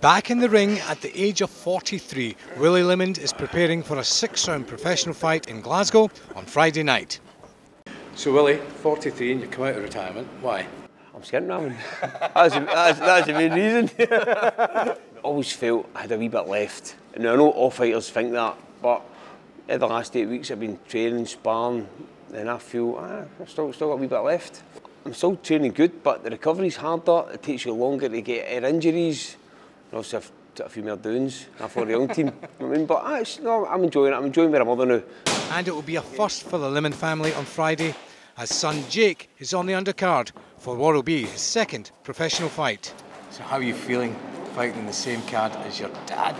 Back in the ring at the age of 43, Willie Limond is preparing for a six-round professional fight in Glasgow on Friday night. So Willie, 43 and you come out of retirement, why? I'm scared ramming. That's the main reason. I always felt I had a wee bit left. Now I know all fighters think that, but in the last 8 weeks I've been training, sparring, and I feel I've still got a wee bit left. I'm still training good, but the recovery's harder, it takes you longer to get air injuries. And obviously I've got a few more downs for the young team. I mean, but I'm enjoying it, I'm enjoying where I'm other now. And it will be a first for the Limond family on Friday, as son Jake is on the undercard for what will be his second professional fight. So how are you feeling fighting the same card as your dad?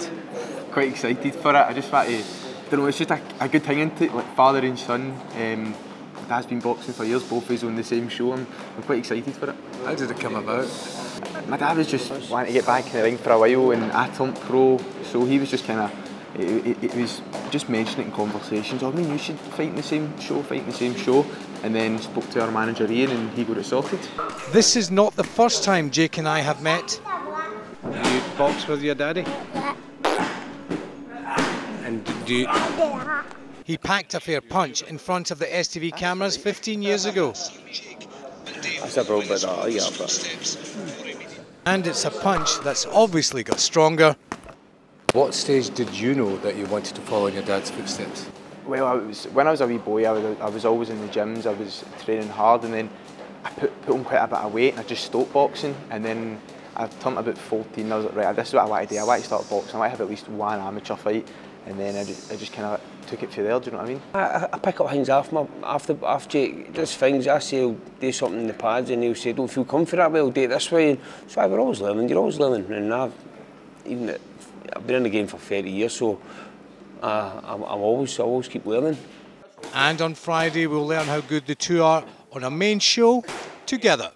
Quite excited for it. I just want to, it's just a good thing, isn't it? Like father and son. Dad's been boxing for years, both of us on the same show. I'm quite excited for it. How did it come about? My dad was just wanting to get back in the ring for a while and I turned pro, so he was just kind of, it was just mentioning it in conversations. I mean, you should fight in the same show, and then spoke to our manager Ian and he got it sorted. This is not the first time Jake and I have met. You box with your daddy? Yeah. And do you... He packed a fair punch in front of the STV cameras 15 years ago. That's a broke bit, yeah, but... And it's a punch that's obviously got stronger. What stage did you know that you wanted to follow in your dad's footsteps? Well, when I was a wee boy, I was always in the gyms, I was training hard, and then I put on quite a bit of weight and I just stopped boxing, and then I turned about 14, I was like, right, this is what I want to do, I want to start boxing, I want to have at least one amateur fight. And then I just kind of took it through there, do you know what I mean? I pick up things after Jake does things. I say he'll do something in the pads and he'll say, don't feel comfortable that way, I'll do it this way. And so we're always learning, you're always learning. And I've been in the game for 30 years, so I always keep learning. And on Friday we'll learn how good the two are on a main show together.